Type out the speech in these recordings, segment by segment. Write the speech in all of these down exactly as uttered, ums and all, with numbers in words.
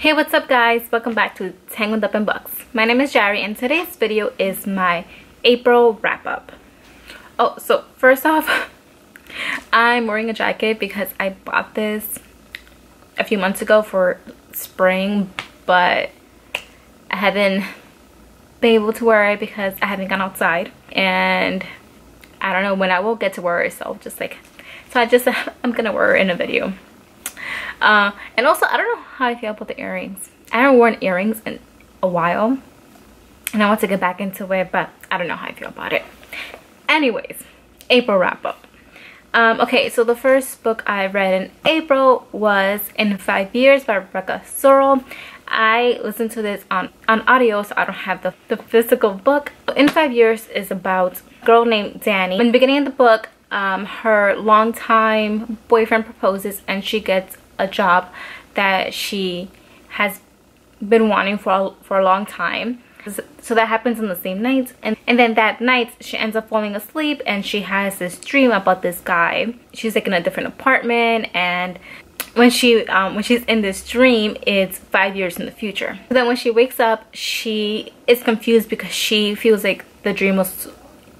Hey, what's up guys? Welcome back to Tangled Up in Books. My name is Yari and today's video is my April wrap up. Oh, so first off, I'm wearing a jacket because I bought this a few months ago for spring, but I haven't been able to wear it because I haven't gone outside and I don't know when I will get to wear it, so just like, so I just, I'm gonna wear it in a video. Uh, and also, I don't know how I feel about the earrings. I haven't worn earrings in a while. And I want to get back into it, but I don't know how I feel about it. Anyways, April wrap up. Um, okay, so the first book I read in April was In Five Years by Rebecca Searle. I listened to this on, on audio, so I don't have the, the physical book. In Five Years is about a girl named Danny. In the beginning of the book, um, her longtime boyfriend proposes and she gets a job that she has been wanting for a, for a long time. So that happens on the same night, and and then that night she ends up falling asleep and she has this dream about this guy. She's like in a different apartment, and when she um when she's in this dream, it's five years in the future. So then when she wakes up, she is confused because she feels like the dream was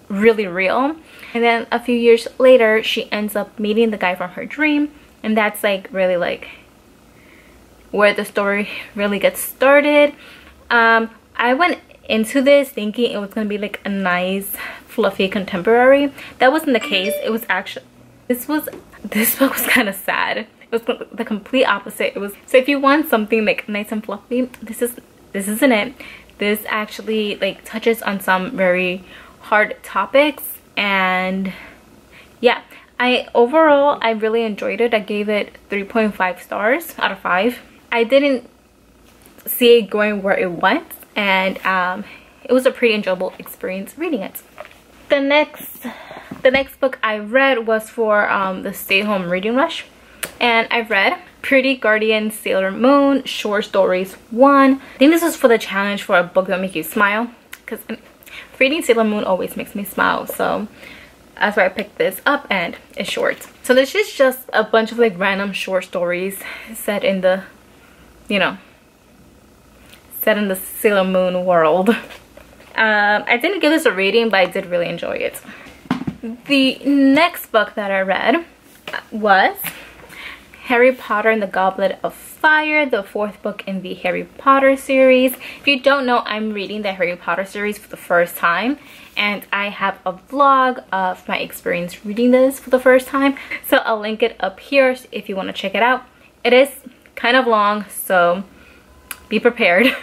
really real. And then a few years later, she ends up meeting the guy from her dream. And that's like really like where the story really gets started. Um, I went into this thinking it was gonna be like a nice, fluffy contemporary. That wasn't the case. It was actually this was this book was kind of sad. It was the complete opposite. It was so if you want something like nice and fluffy, this is this isn't it. This actually like touches on some very hard topics, and yeah. I overall I really enjoyed it. I gave it three point five stars out of five. I didn't see it going where it went, and um, it was a pretty enjoyable experience reading it. The next the next book I read was for um, the stay-home reading rush, and I read Pretty Guardian Sailor Moon Short Stories one. I think this was for the challenge for a book that makes you smile, because reading Sailor Moon always makes me smile, so that's why I picked this up, and it's short. So this is just a bunch of like random short stories set in the, you know, set in the Sailor Moon world. Um, I didn't give this a rating, but I did really enjoy it. The next book that I read was Harry Potter and the Goblet of Fire, the fourth book in the Harry Potter series. If you don't know, I'm reading the Harry Potter series for the first time, and I have a vlog of my experience reading this for the first time, so I'll link it up here if you want to check it out. It is kind of long, so be prepared.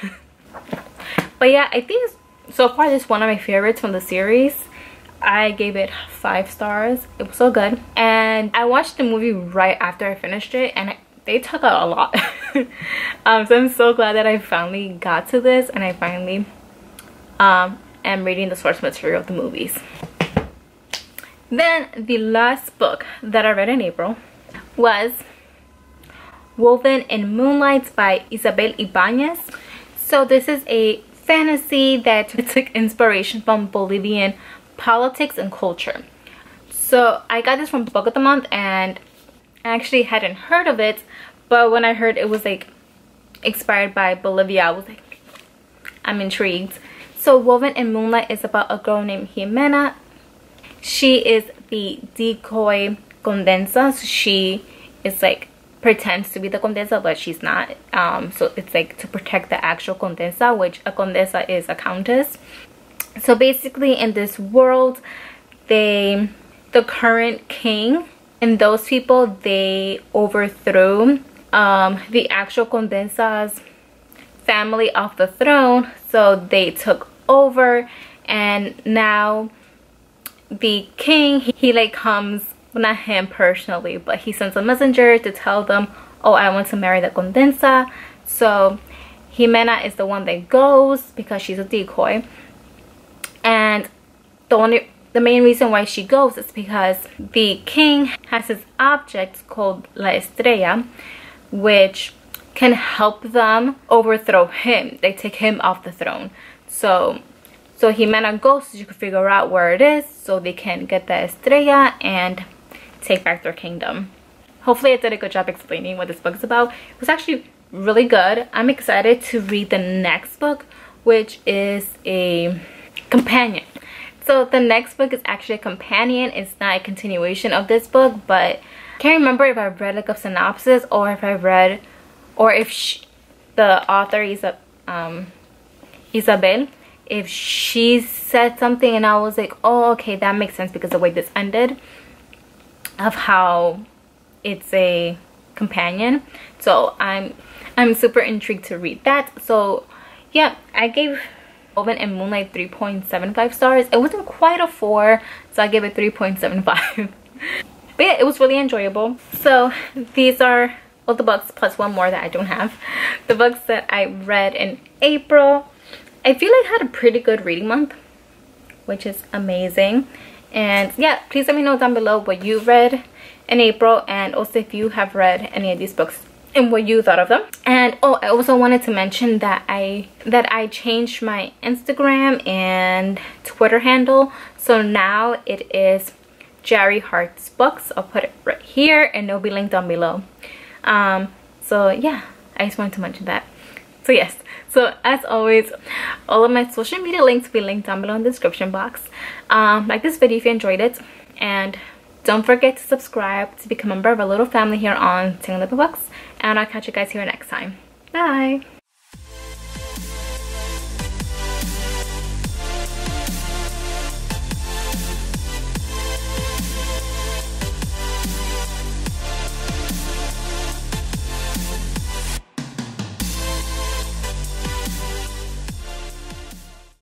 But yeah, I think so far this is one of my favorites from the series. I gave it five stars. It was so good, and I watched the movie right after I finished it, and I, they took out a lot. um, so I'm so glad that I finally got to this, and I finally um, am reading the source material of the movies. Then the last book that I read in April was Woven in Moonlight by Isabel Ibañez. So this is a fantasy that took inspiration from Bolivian politics and culture. So I got this from Book of the Month, and I actually hadn't heard of it, but when I heard it was like inspired by Bolivia, I was like, I'm intrigued. So Woven in Moonlight is about a girl named Jimena. She is the decoy Condensa. So she is like pretends to be the Condesa, but she's not. Um, so it's like to protect the actual Condesa, which a Condesa is a countess. So basically in this world, they, the current king and those people, they overthrew um, the actual Condensa's family off the throne. So they took over, and now the king, he, he like comes, well, not him personally, but he sends a messenger to tell them, oh, I want to marry the Condensa. So Jimena is the one that goes because she's a decoy. And the only the main reason why she goes is because the king has this object called La Estrella, which can help them overthrow him. They take him off the throne. So so Jimena goes so she can figure out where it is so they can get the Estrella and take back their kingdom. Hopefully I did a good job explaining what this book is about. It was actually really good. I'm excited to read the next book, which is a companion. So the next book is actually a companion. It's not a continuation of this book, but I can't remember if I've read like a synopsis or if I read or if she, the author is a um Isabel, if she said something and I was like, oh, okay, that makes sense because the way this ended of how it's a companion. So I'm I'm super intrigued to read that. So yeah, I gave Woven in Moonlight three point seven five stars. It wasn't quite a four, so I gave it three point seven five. But yeah, it was really enjoyable. So these are all the books plus one more that I don't have. The books that I read in April. I feel like I had a pretty good reading month, which is amazing. And yeah, please let me know down below what you read in April, and also if you have read any of these books and what you thought of them. And oh, I also wanted to mention that I that I changed my Instagram and Twitter handle. So now it is Yari Hearts Books. I'll put it right here and it'll be linked down below. Um, so yeah, I just wanted to mention that. So yes, so as always, all of my social media links will be linked down below in the description box. Um, like this video if you enjoyed it, and don't forget to subscribe to become a member of our little family here on Tangled Up in Books, and I'll catch you guys here next time. Bye!